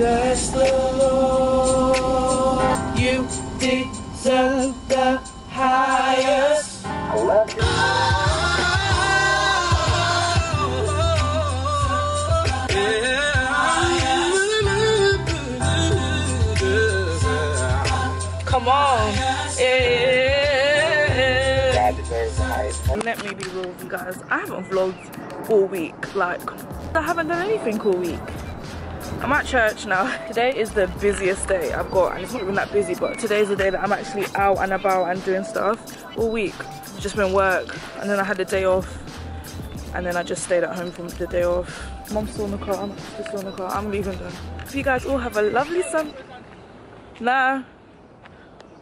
bless the Lord. You deserve the highest. I love you. Come on. Yeah. Let me be real with you guys. I haven't vlogged all week. Like, I haven't done anything all week. I'm at church now. Today is the busiest day I've got, and it's not even that busy, but today's the day that I'm actually out and about and doing stuff. All week I've just been work, and then I had the day off, and then I just stayed at home from the day off. Mom's still in the car, I'm still in the car, I'm leaving them. Hope you guys all have a lovely Sunday. Nah.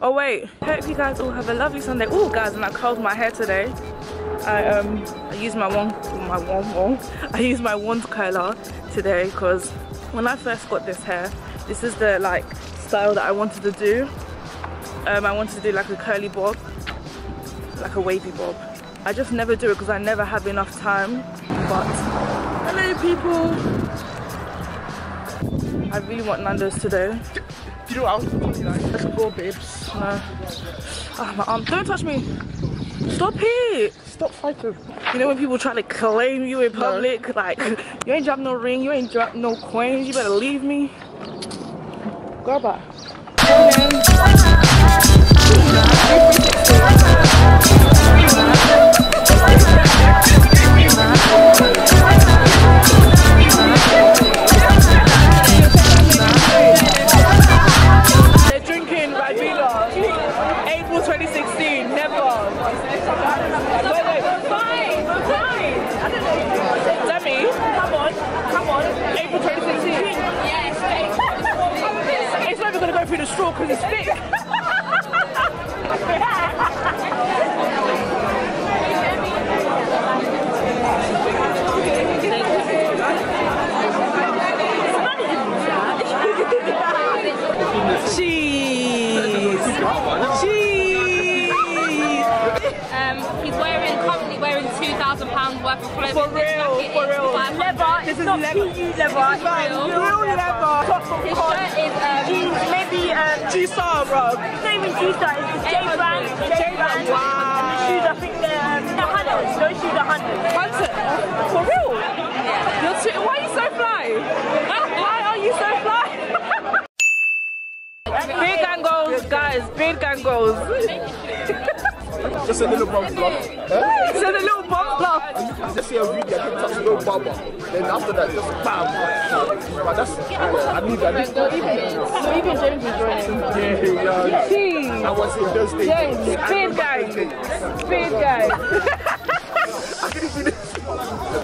Oh wait, hope you guys all have a lovely Sunday. Oh guys, and I curled my hair today. I used my wand curler today, because when I first got this hair, this is the like style that I wanted to do. I wanted to do like a curly bob, like a wavy bob. I just never do it because I never have enough time. But hello people. I really want Nando's today. Do you know what I was thinking? Like, let's go, babes. No. Oh, my arm! Don't touch me. Stop it. Stop fighting. You know when people try to claim you in public, no. Like, you ain't dropped no ring, you ain't dropped no coins, you better leave me. Go back. They're drinking Ribena, April 2016, never. April 2016. Yeah, it's fake. It's never going to go through the straw because it's thick. Cheese. Cheese. He's currently wearing £2,000 worth of clothes. For real. For real. Leather. This is not leather. This is real leather. His shirt is maybe G-Star, bro. It's not even G-Star. It's J-Brand. J-Brand. Wow. The shoes, I think they're $100. Those shoes are $100. For real? Yeah. You're too. Why are you so fly? Why are you so fly? Big angles, guys. Big angles. Just a little bump bluff. Just a little bump bluff. Just see a video, I can touch a little bump. Then after that, just bam. But that's, I need that. Even James is joining. Yeah. Cheese. I was in those days. James, speed guy. Speed guy. I couldn't do this.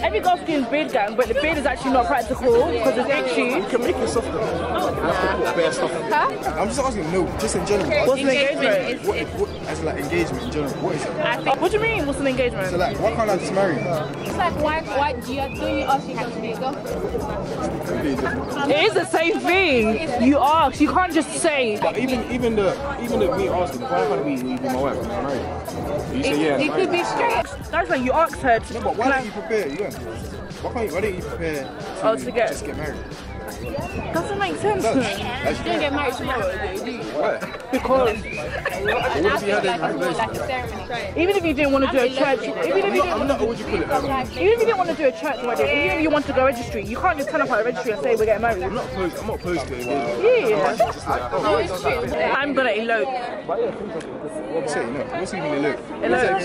Every girl's doing beard gang, but the beard is actually not practical because it's itchy. You can make it softer. Huh? I'm just asking, no, just in general. What's engagement? As like engagement in general, what is it? What do you mean, what's an engagement? So like, why can't I just marry? It's like, why do you ask you to be a girl? It is the same thing. You ask, you can't just say. But even the me asking, why can't we be my wife? I'm married. You say yeah. It could be straight. That's like you asked her to. No, but why don't you prepare? Yeah. Why don't you prepare to just get married? Doesn't make sense. No. You don't get married tomorrow, do you? What? Because like a ceremony. Even if you didn't want to do a church, even if you didn't want to do a church wedding, even if you want to go registry, you can't just turn up at a registry and say we're getting married. I'm not opposed to it. Yeah. I'm gonna elope. What's even elope? Elope.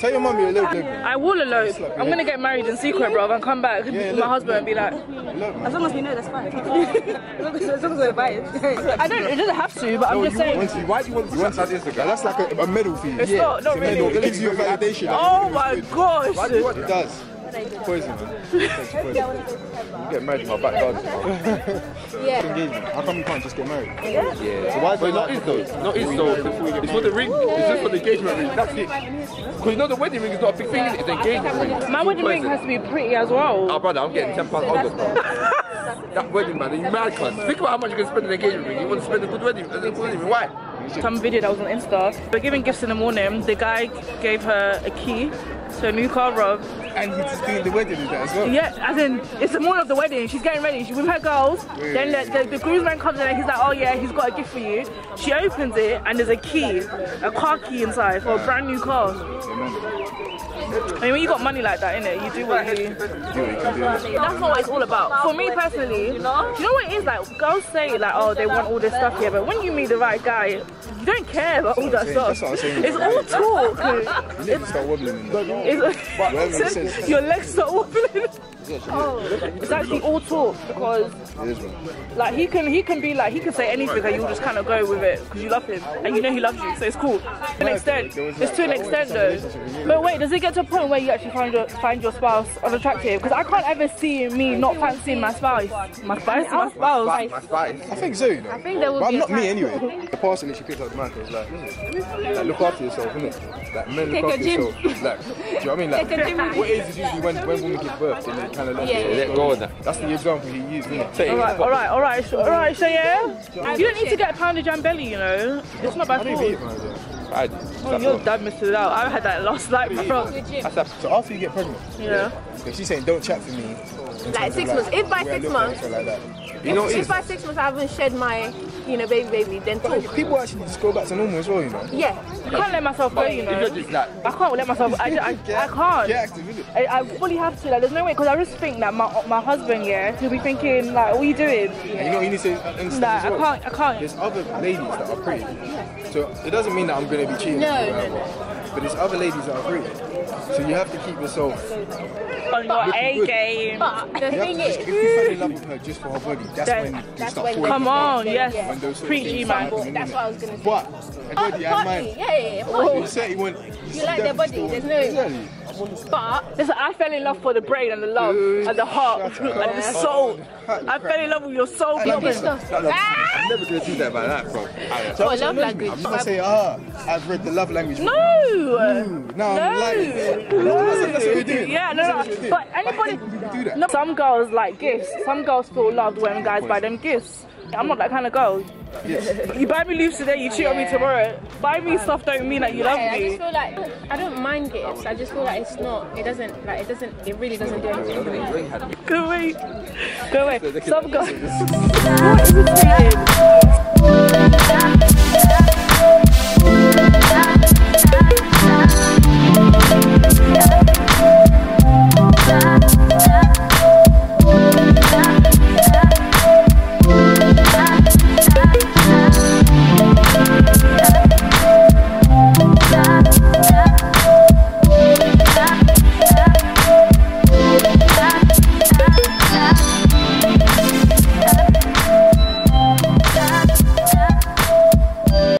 Tell your mum you elope. I will elope. I'm gonna get married in secret, bro. And come back with my husband and be like, as long as we know, that's fine. As long as we're invited. I don't. It doesn't have to, but I'm just saying. Why do you want to start Instagram? That's like a medal for you. It's not really. It gives you a validation. Oh my gosh. Why do you want it? Does. Poison, man. You get married in my backyard. Yeah. How come you can't just get married? Yeah. So why is it not his though? Not his though. It's for the ring. It's just for the engagement ring. That's it. Because you know the wedding ring is not a big thing. It's the engagement ring. My wedding ring has to be pretty as well. Oh brother, I'm getting £10 out of that. That wedding, man, you mad, man. Think about how much you can spend on the engagement ring. You want to spend a good wedding. Why? Some video that was on Insta. We're giving gifts in the morning. The guy gave her a key to a new car, Rob. And he's doing the wedding with that as well. Yeah, as in, it's the morning of the wedding. She's getting ready. She's with her girls. Really? Then the groomsman comes in and he's like, oh yeah, he's got a gift for you. She opens it and there's a key, a car key inside for a brand new car. I mean, when you got money like that, innit, you do what you can do. That's not what it's all about. For me personally, you know what it is like? Girls say like, oh, they want all this stuff here, but when you meet the right guy, you don't care about all that stuff. It's all talk. Your legs start wobbling. Your legs start wobbling. It's actually all talk because, like, he can say anything and you'll just kind of go with it because you love him and you know he loves you, so it's cool. To an extent though. But wait, does it get to a point where you actually find your spouse unattractive? Because I can't ever see me not fancying my spouse. I think so. You know? I think there will but be not me anyway. The person that she picked up the man is like, look after yourself, innit? Like, men look after yourself. Like, do you know what I mean? Like, what is usually when women give birth? And kind of let go of that. That's the example he used, isn't it? Alright, so yeah. You don't need to get a pound of jam belly, you know. It's not bad for I do. Oh, your dad missed it out. I had that last night, bro. So after you get pregnant, yeah. She's saying don't chat to me. Like 6 months. If by 6 months, if by 6 months I haven't shed my, baby, then talk. People actually just go back to normal as well, you know. Yeah. I can't let myself go, you know. I can't let myself. I can't. Get active, isn't it? I fully have to. Like, there's no way, because I just think that my husband, he'll be thinking like, what are you doing? And you know, he needs to understand that as well. I can't. There's other ladies that are pretty, so it doesn't mean that I'm going to be cheating. No. But there's other ladies that are pretty, so you have to keep yourself on your A game. But the thing is, if you fall in love with her just for her body, that's when you start. Come on, yes, preachy man. That's what I was gonna say. But her body and mine. You like their body. There's no. But listen, I fell in love for the brain and the love and the heart and the soul. I fell in love with your soul. I'm never gonna do that by that, bro. So love language. I'm gonna say, I've read the love language. No, that's what we do. Yeah, no. But anybody do that. No. Some girls like gifts. Some girls feel loved when guys buy them gifts. I'm not that kind of girl. Yes. You buy me leaves today, you cheat on me tomorrow. Buy me stuff don't mean that you love me. I just feel like I don't mind gifts. I just feel like it really doesn't do anything for me. Go away. Some girls.